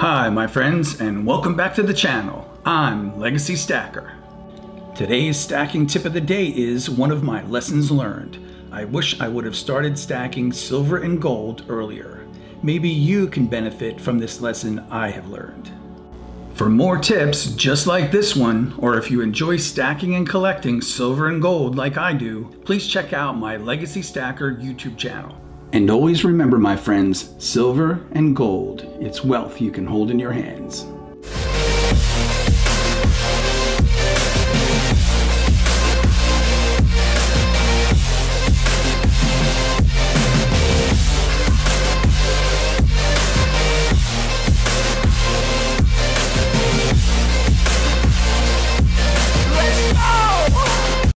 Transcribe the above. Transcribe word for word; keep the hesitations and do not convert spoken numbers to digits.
Hi my friends, and welcome back to the channel. I'm Legacy Stacker. Today's stacking tip of the day is one of my lessons learned. I wish I would have started stacking silver and gold earlier. Maybe you can benefit from this lesson I have learned. For more tips just like this one, or if you enjoy stacking and collecting silver and gold like I do, please check out my Legacy Stacker YouTube channel. And always remember, my friends, silver and gold, it's wealth you can hold in your hands.